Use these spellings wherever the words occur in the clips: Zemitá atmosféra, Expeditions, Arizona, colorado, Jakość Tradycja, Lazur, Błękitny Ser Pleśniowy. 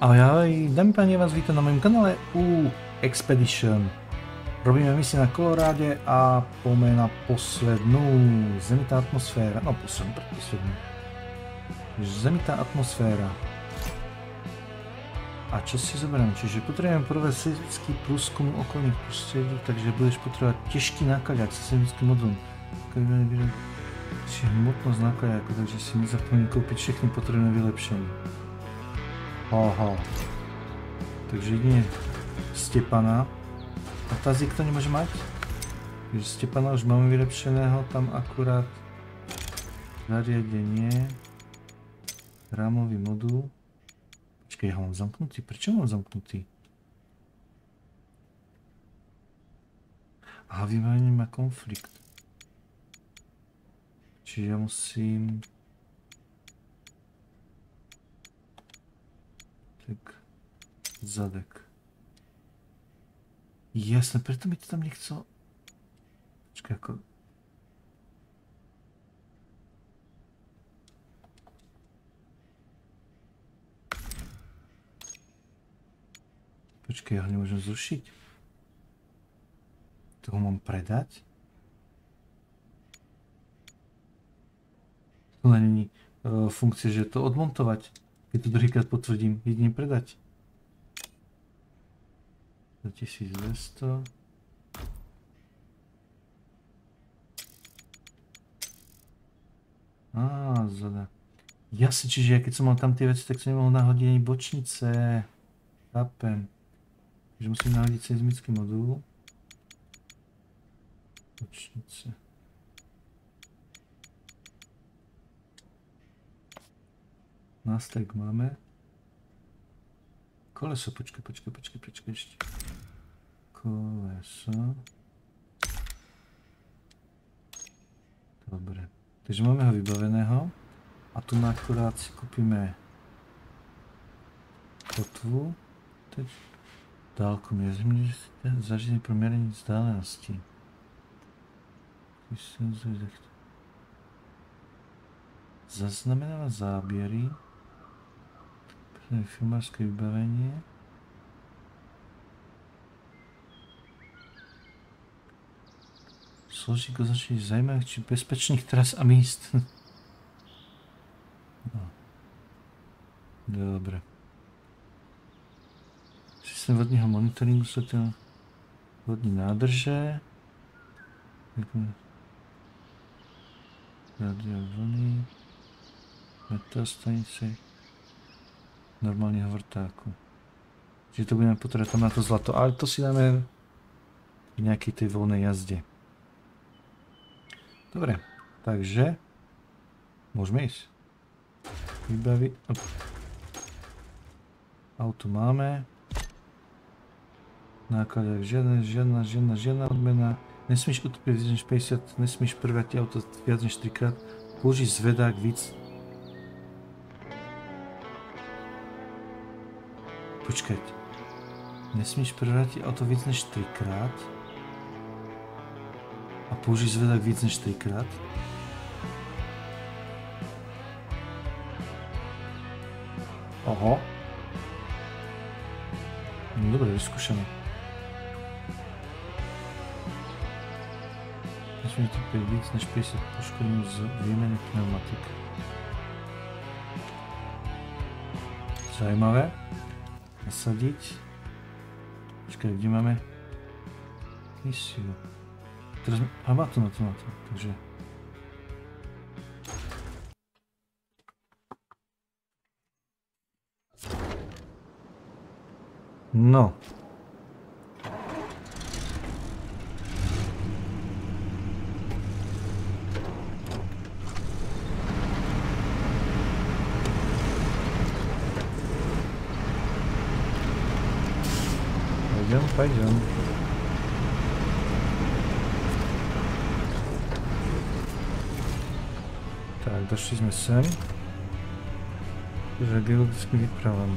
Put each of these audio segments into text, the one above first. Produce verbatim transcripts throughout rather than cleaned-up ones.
Ahoj, dámy páni, vás vítam na mojom kanále U Expedition. Robíme misie na Koloráde a poďme na poslednú Zemitá atmosféra. No poslednú, predposlednú. Zemitá atmosféra. A čo si zoberiem? Čiže potrebujem prvé seismický prúskum okolných prostredí, takže budeš potrebovať ťažký nákladák so seismickým modulom. Čiže hmotnosť nákladáku, takže si nezapomín kúpiť všechny potrebné vylepšenie. Aha, takže jedine Stepana a tazík to nemôže mať, takže Stepana už máme vylepšeného, tam akurát zariadenie, rámový modul, počkej, ja ho mám zamknutý, prečo mám zamknutý? Aha, vybavenie má konflikt, čiže ja musím... Zadek. Jasné, preto mi to tam nechcel... Počkaj, ako... Počkaj, ja ho nemôžem zrušiť. To ho mám predať? To není e, funkcia, že to odmontovať. Keď to druhýkrát potvrdím, jedine predať. Za tisíc dvesto. Á, zada. Jasne, čiže ja keď som mal tam tie veci, tak som nemohol nahodiť ani bočnice. Chápem. Takže musím nahodiť seismický modul. Bočnice. Nástrek máme. Koleso, počkaj, počkaj, počkaj, počkaj ešte. Koleso. Dobre. Takže máme ho vybaveného. A tu na akurát si kúpime kotvu. Dálku mi je zaženie pro merenie vzdálenosti. Zaznamenáva záběry. Filmárské vybavenie. Složík označení zajímavých či bezpečných tras a míst. No. Dobre. Systém vodního monitoringu sú to vodní nádrže. Radio vlny. Meteostanice. Normálneho vrtáku. Čiže to budeme potrebovať tam na to zlato, ale to si dáme v nejakej tej voľnej jazde. Dobre, takže môžeme ísť. Vybaviť. Auto máme. Nákladák žiadna, žiadna, žiadna, žiadna odmena. Nesmíš utopiť viac než päťdesiat, nesmíš prevrátiť auto viac než trikrát. Použíš zvedák víc. Počkať, nesmíš prevrátiť auto víc než trikrát a použiť zvedák víc než trikrát. Oho. No dobre, vyskúšame. Nesmíš utrpieť víc než päťdesiat poškodení z výmeny pneumatik. Zajímavé. Nasadiť. Počkaj, kde máme? Misiu. Teraz... A má to na to, na to, takže... No. Пойдем, пойдем. Так, дошли мы сами. Уже геологическим правом.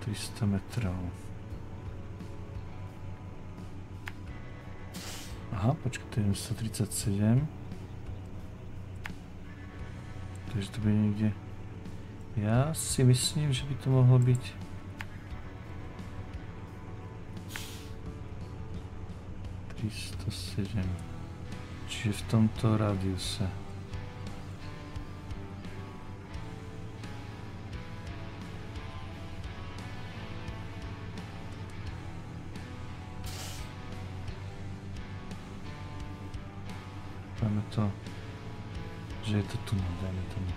trzysta metrów. Aha, počkaj, to je sto tridsaťsedem. Takže to bude niekde... Ja si myslím, že by to mohlo byť... tristosedem. Čiže v tomto radiuse. To, že je to tu, dajme tomu.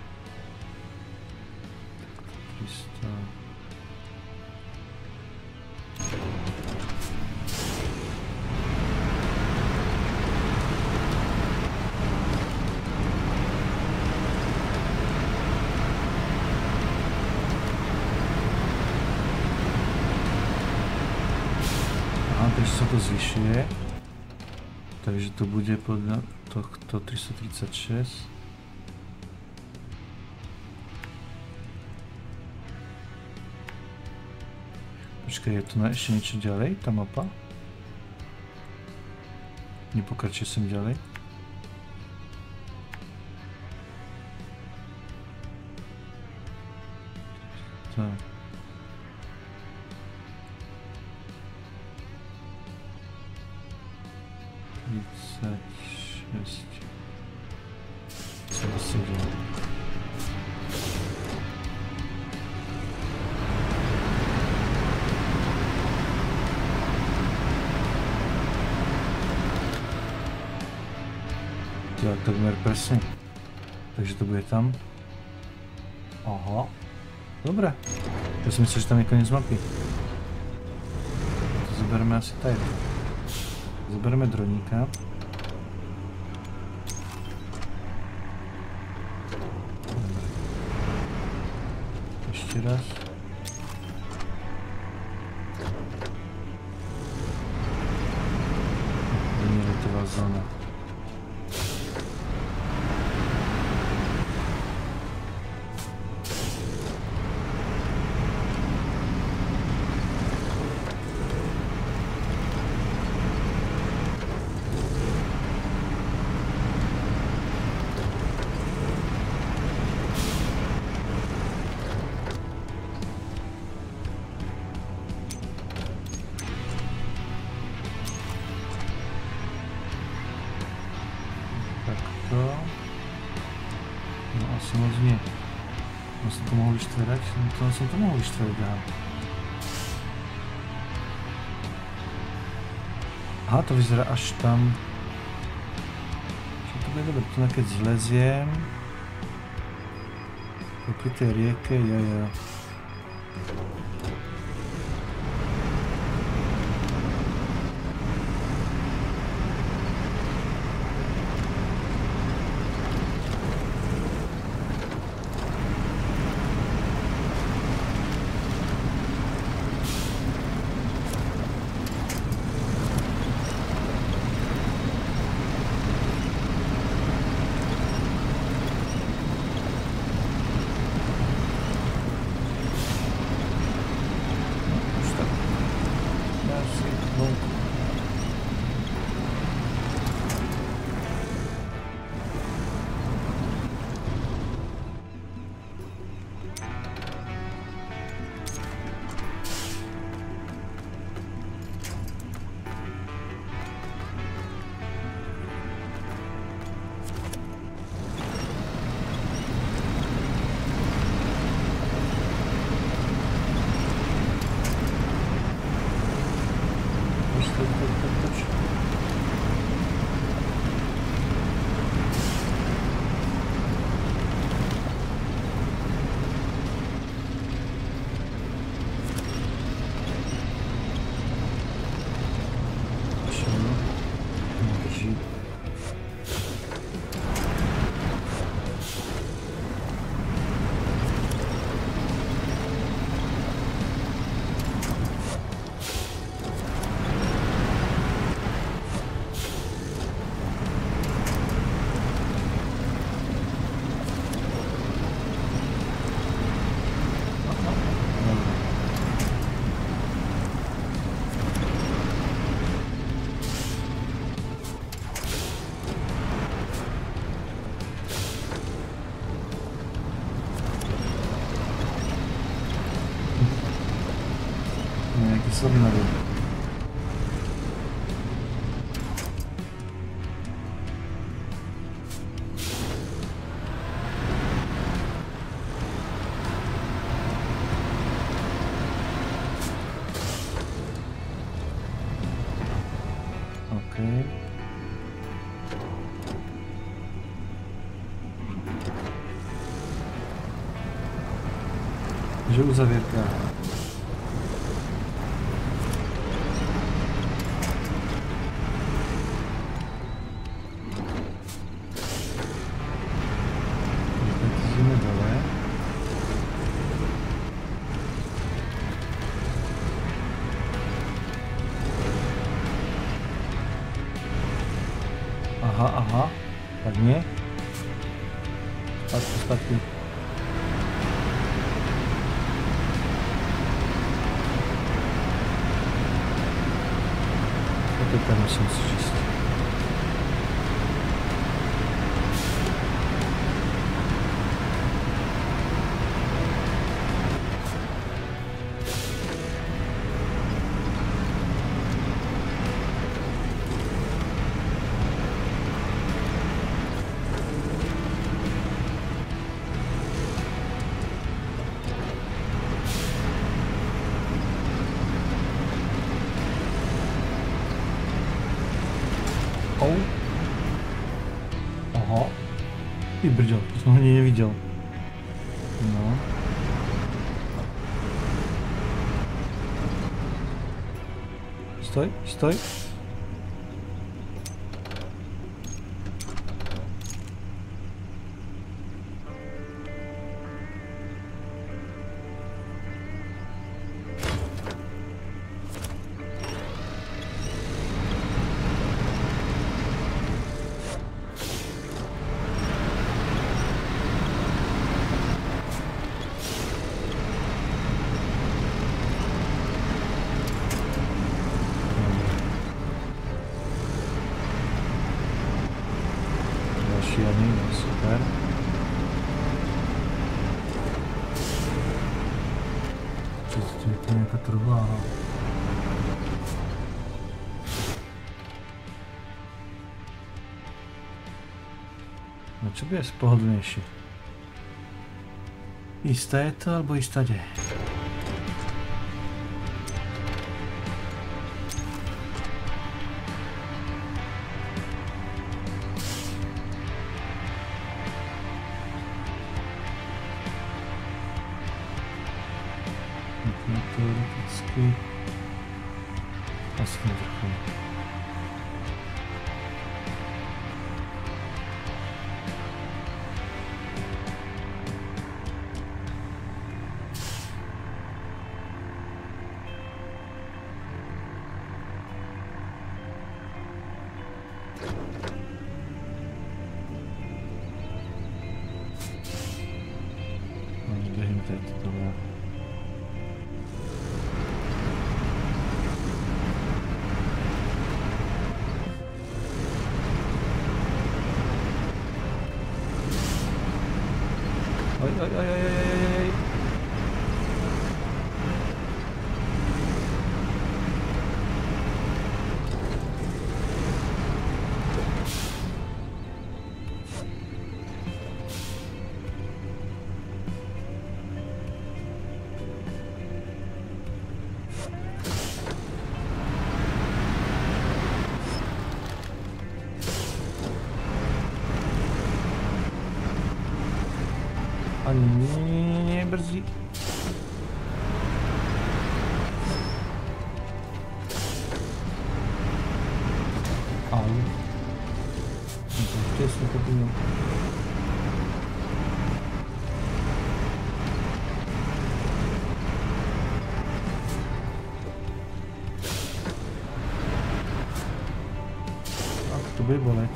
Takto tristo. Aha, takže sa to zvyšuje. Takže to bude podľa... tohto tristo tridsaťšesť. Počkaj, je tu na ešte niečo ďalej, tá mapa? Nepokračuje sem ďalej. Tak. Takmer presne. Takže to bude tam. Aha. Dobre. Ja som myslel, že tam je koniec mapy. To zoberieme asi tajto. Zoberieme droníka. Dobre. Ešte raz. Vyneletová zóna. To som to mohol vyštvoriť, aha. Aha, to vyzerá až tam. Čo to bude dobre, tu keď zleziem. Popri tej rieke, jaja. písomnali. Že uzavírka. Aha, aha, tak nie. Spadku, spadku. Tam musím zčistit. Ага. И бредел, но не видел. Но. Стой, стой. Super. Čistě to nějaká trvá. No čo by je pohodlnejšie? Istá je to, alebo istá je? Теоретически посмотрим. Oj, oj, oj, oj, oj, oj. A nie brzdí. Ale to jest to było. A to by boleć.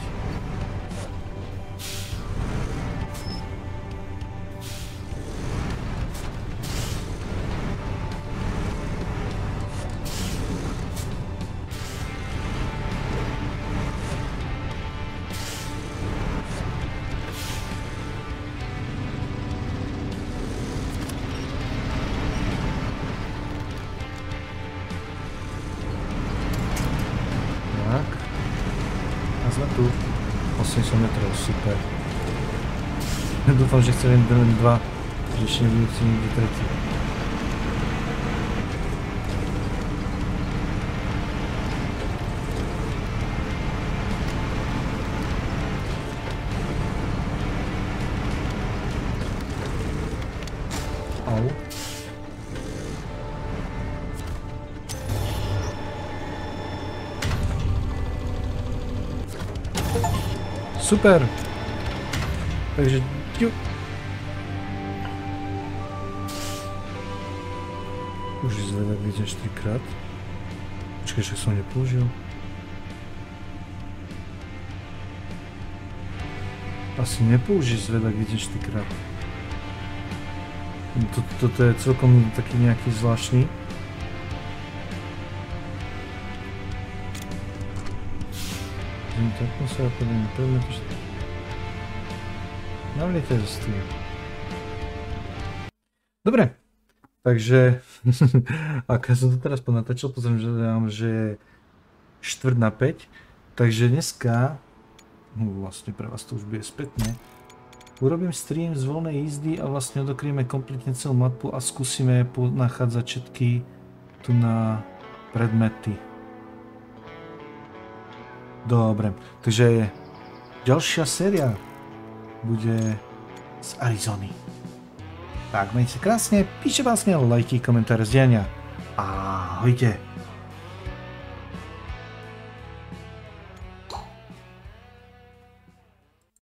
metrów, super. Dufam, że chcę jeden dwa, że się nie wróci nigdy trecie. Super! Także... Już jest lewe gdzieś ten krat. Czekaj, że są nie późno. Asi nie późno z lewe gdzieś ten krat. To, to te całkiem taki niejaki zwłaszczni. Zemitá atmosféra podejmuje pewne poświęcenie. No ale też z tym. Dobre. Także... A kazem to teraz ponataczał, pozdrawiam, że... czwórka na pięć. Także dneska... No właśnie, pre vás to už bude spätne. Urobím stream z voľnej jízdy a vlastne odokryjeme kompletne celú mapu a skúsime nachádzať všetky tu na predmety. Dobre, takže ďalšia séria bude z Arizony. Tak, majte sa krásne, píšte vlastne lajky, komentáre, zdieľania. Ahojte.